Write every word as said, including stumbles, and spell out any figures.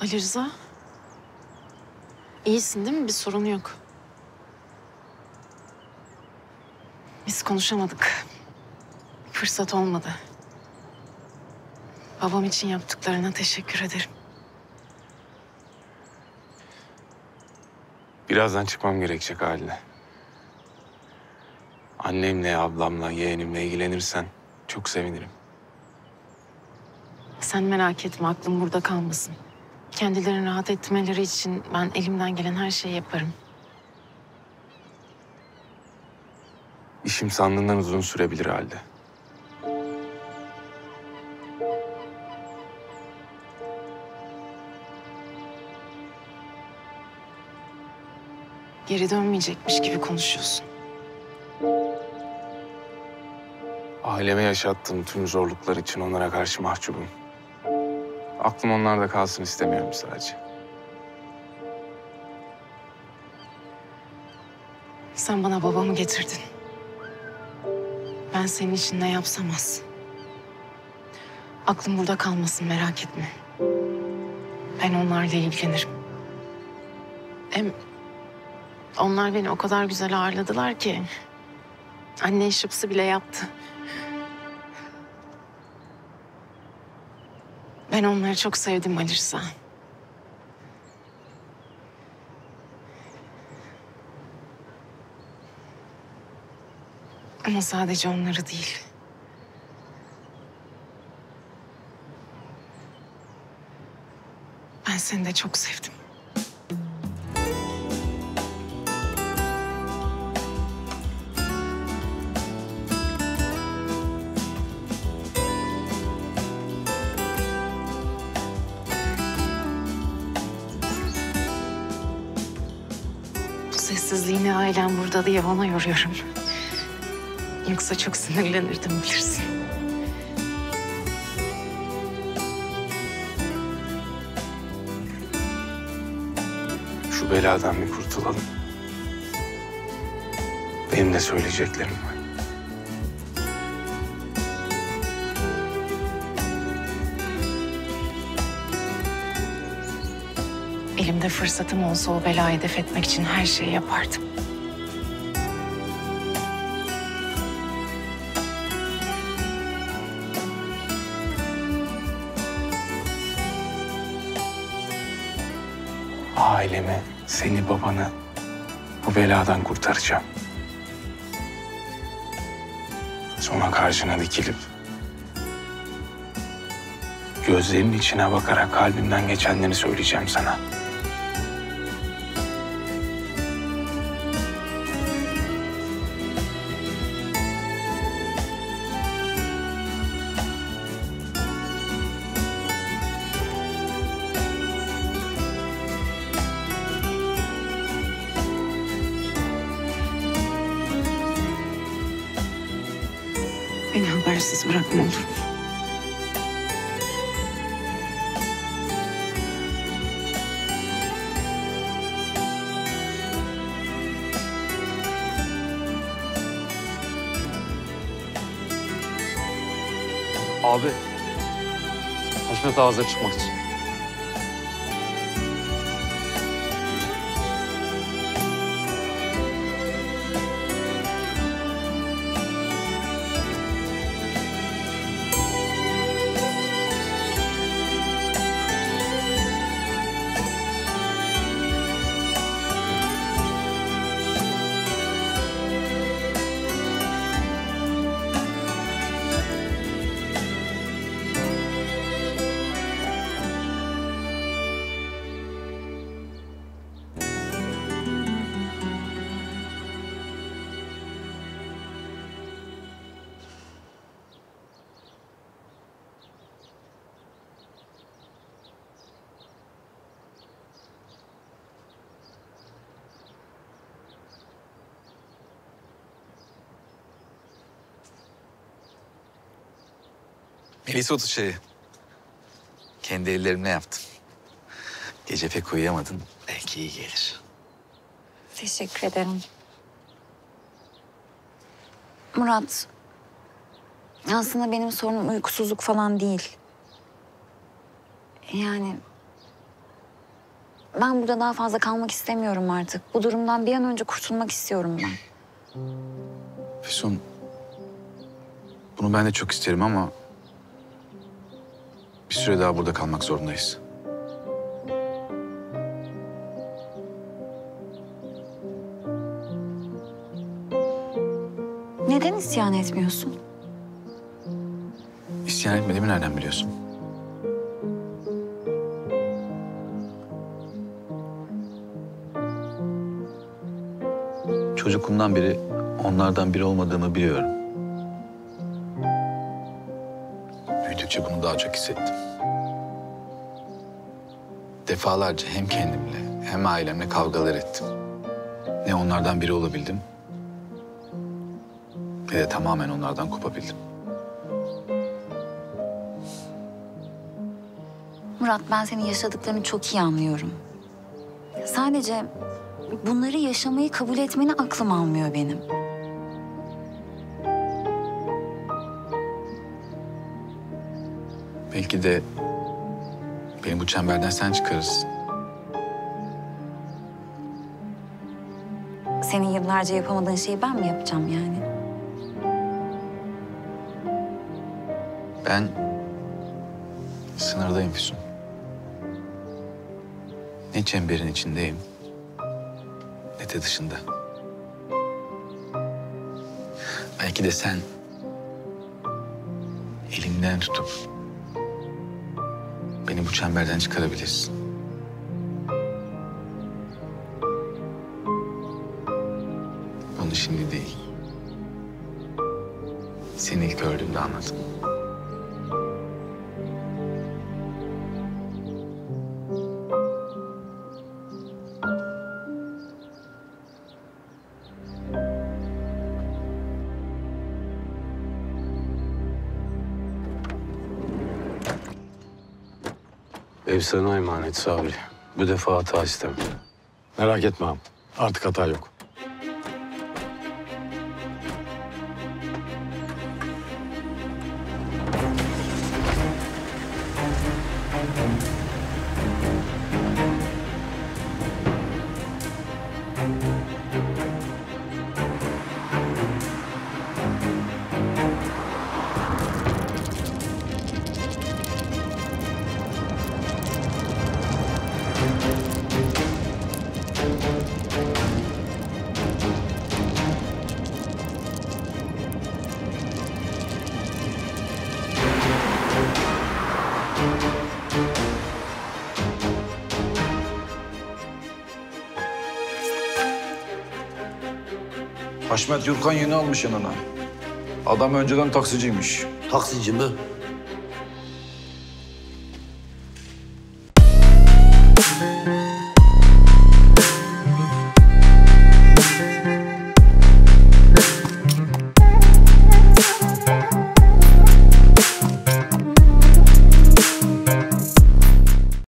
Ali Rıza. İyisin değil mi? Bir sorun yok. Biz konuşamadık. Fırsat olmadı. Babam için yaptıklarına teşekkür ederim. Birazdan çıkmam gerekecek haline. Annemle, ablamla, yeğenimle ilgilenirsen çok sevinirim. Sen merak etme, aklım burada kalmasın. Kendilerini rahat etmeleri için ben elimden gelen her şeyi yaparım. İşim sandığından uzun sürebilir halde. Geri dönmeyecekmiş gibi konuşuyorsun. Aileme yaşattığım tüm zorluklar için onlara karşı mahcubum. Aklım onlarda kalsın istemiyorum sadece. Sen bana babamı getirdin. Ben senin için ne yapsam az. Aklım burada kalmasın, merak etme. Ben onlarla ilgilenirim. Hem onlar beni o kadar güzel ağırladılar ki... anne işipsi bile yaptı. Ben onları çok sevdim Ali Rıza. Ama sadece onları değil. Ben seni de çok sevdim. Sessizliğini ailem burada diye bana yoruyorum. Yoksa çok sinirlenirdim bilirsin. Şu beladan bir kurtulalım. Benim de söyleyeceklerim var. Elimde fırsatım olsa o belayı hedef etmek için her şeyi yapardım. Ailemi, seni, babanı bu beladan kurtaracağım. Sonra karşına dikilip gözlerinin içine bakarak kalbimden geçenleri söyleyeceğim sana. Beni habersiz bırakma olur. Abi, Haşmet hazır çıkmak için. Melisot çayı. Kendi ellerimle yaptım. Gece pek uyuyamadım. Belki iyi gelir. Teşekkür ederim. Murat, aslında benim sorunum uykusuzluk falan değil. Yani Ben burada daha fazla kalmak istemiyorum artık. Bu durumdan bir an önce kurtulmak istiyorum ben. Füsun, bunu ben de çok isterim ama bir süre daha burada kalmak zorundayız. Neden isyan etmiyorsun? İsyan etmediğimi nereden biliyorsun? Çocukluğumdan beri onlardan biri olmadığımı biliyorum. Büyüdükçe bunu daha çok hissettim. Defalarca hem kendimle hem ailemle kavgalar ettim. Ne onlardan biri olabildim, ne de tamamen onlardan kopabildim. Murat, ben senin yaşadıklarını çok iyi anlıyorum. Sadece bunları yaşamayı kabul etmeni aklım almıyor benim. Belki de beni bu çemberden sen çıkarırsın. Senin yıllarca yapamadığın şeyi ben mi yapacağım yani? Ben sınırdayım Füsun. Ne çemberin içindeyim, ne de dışında. Belki de sen elimden tutup beni bu çemberden çıkarabilirsin. Bunu şimdi değil, seni ilk gördüğümde anladım. Ev sana emanet Sabri. Bu defa hata istemem. Merak etme ağam. Artık hata yok. Haşmet Yurkan yeni almış yanına. Adam önceden taksiciymiş. Taksici mi?